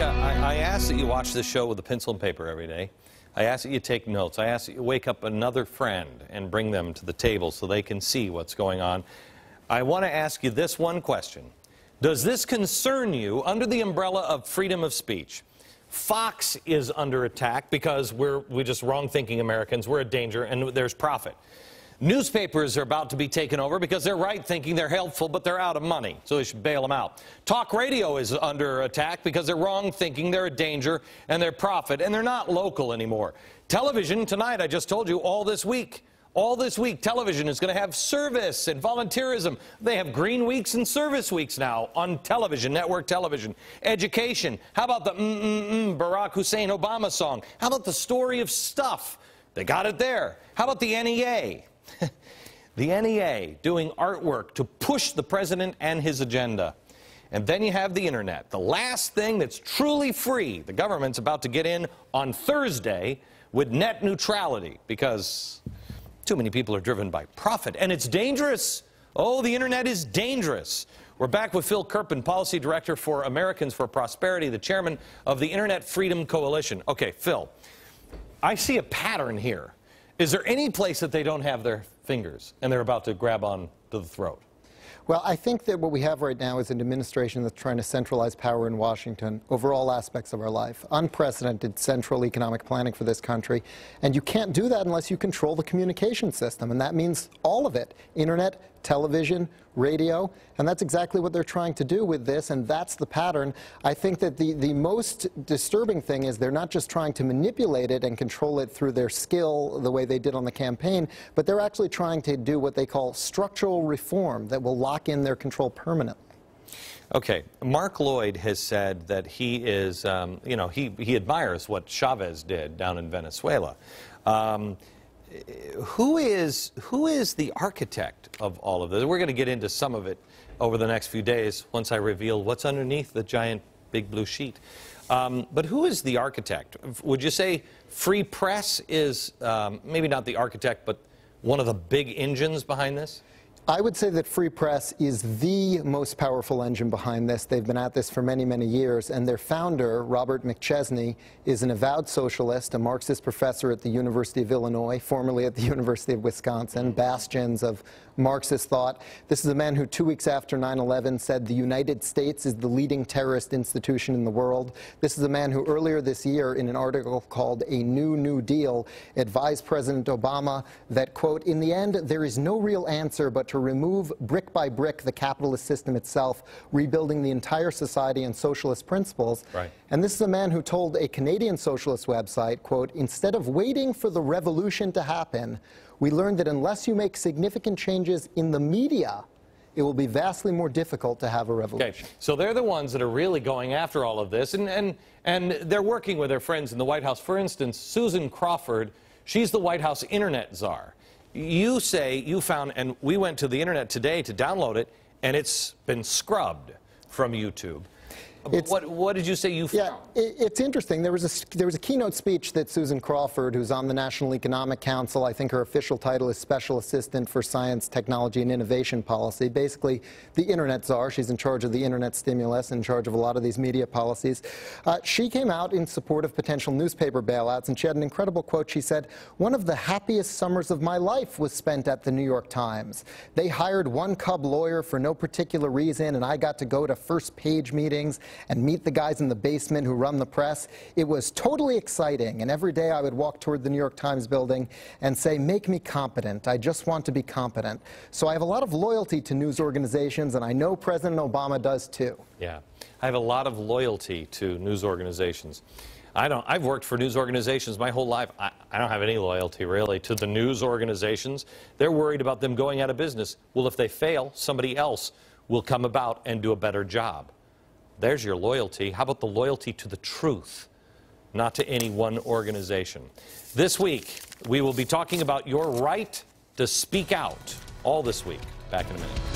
Monica, I ask that you watch this show with a pencil and paper every day. I ask that you take notes. I ask that you wake up another friend and bring them to the table so they can see what's going on. I want to ask you this one question. Does this concern you under the umbrella of freedom of speech? Fox is under attack because we're just wrong-thinking Americans. We're a danger, and there's profit. Newspapers are about to be taken over because they're right-thinking, they're helpful, but they're out of money, so they should bail them out. Talk radio is under attack because they're wrong-thinking, they're a danger, and they're profit, and they're not local anymore. Television, tonight, I just told you, all this week, television is going to have service and volunteerism. They have green weeks and service weeks now on television, network television. Education, how about the Barack Hussein Obama song? How about the story of stuff? They got it there. How about the NEA? The NEA doing artwork to push the president and his agenda. And then you have the internet, the last thing that's truly free. The government's about to get in on Thursday with net neutrality because too many people are driven by profit, and it's dangerous. Oh, the internet is dangerous. We're back with Phil Kerpen, policy director for Americans for Prosperity, the chairman of the Internet Freedom Coalition. Okay, Phil, I see a pattern here. Is there any place that they don't have their fingers and they're about to grab on to the throat? Well, I think that what we have right now is an administration that's trying to centralize power in Washington over all aspects of our life. Unprecedented central economic planning for this country. And you can't do that unless you control the communication system. And that means all of it. Internet, television, radio. And that's exactly what they're trying to do with this. And that's the pattern. I think that the most disturbing thing is they're not just trying to manipulate it and control it through their skill the way they did on the campaign, but they're actually trying to do what they call structural reform that will lock in their control permanently. Okay, Mark Lloyd has said that he is, you know, he admires what Chavez did down in Venezuela. Who is the architect of all of this? We're going to get into some of it over the next few days once I reveal what's underneath the giant big blue sheet. But who is the architect? Would you say Free Press is maybe not the architect, but one of the big engines behind this? I would say that Free Press is the most powerful engine behind this. They've been at this for many, many years, and their founder, Robert McChesney, is an avowed socialist, a Marxist professor at the University of Illinois, formerly at the University of Wisconsin, bastions of Marxist thought. This is a man who 2 weeks after 9/11 said the United States is the leading terrorist institution in the world. This is a man who earlier this year, in an article called A New Deal, advised President Obama that, quote, in the end, there is no real answer but to remove brick by brick the capitalist system itself, rebuilding the entire society on socialist principles. Right. And this is a man who told a Canadian socialist website, quote, instead of waiting for the revolution to happen, we learned that unless you make significant changes in the media, it will be vastly more difficult to have a revolution. Okay. So they're the ones that are really going after all of this, and they're working with their friends in the White House. For instance, Susan Crawford, she's the White House internet czar. You say you found, and we went to the internet today to download it, and it's been scrubbed from YouTube. What did you say you found? Yeah, it's interesting. There was a keynote speech that Susan Crawford, who's on the National Economic Council, I think her official title is Special Assistant for Science, Technology, and Innovation Policy, basically the internet czar. She's in charge of the internet stimulus, in charge of a lot of these media policies. She came out in support of potential newspaper bailouts, and she had an incredible quote. She said, one of the happiest summers of my life was spent at the New York Times. They hired one cub lawyer for no particular reason, and I got to go to first page meetings and meet the guys in the basement who run the press. It was totally exciting, and every day I would walk toward the New York Times building and say, make me competent. I just want to be competent. So I have a lot of loyalty to news organizations, and I know President Obama does too. Yeah, I have a lot of loyalty to news organizations. I've worked for news organizations my whole life. I don't have any loyalty, really, to the news organizations. They're worried about them going out of business. Well, if they fail, somebody else will come about and do a better job. There's your loyalty. How about the loyalty to the truth, not to any one organization? This week, we will be talking about your right to speak out all this week. Back in a minute.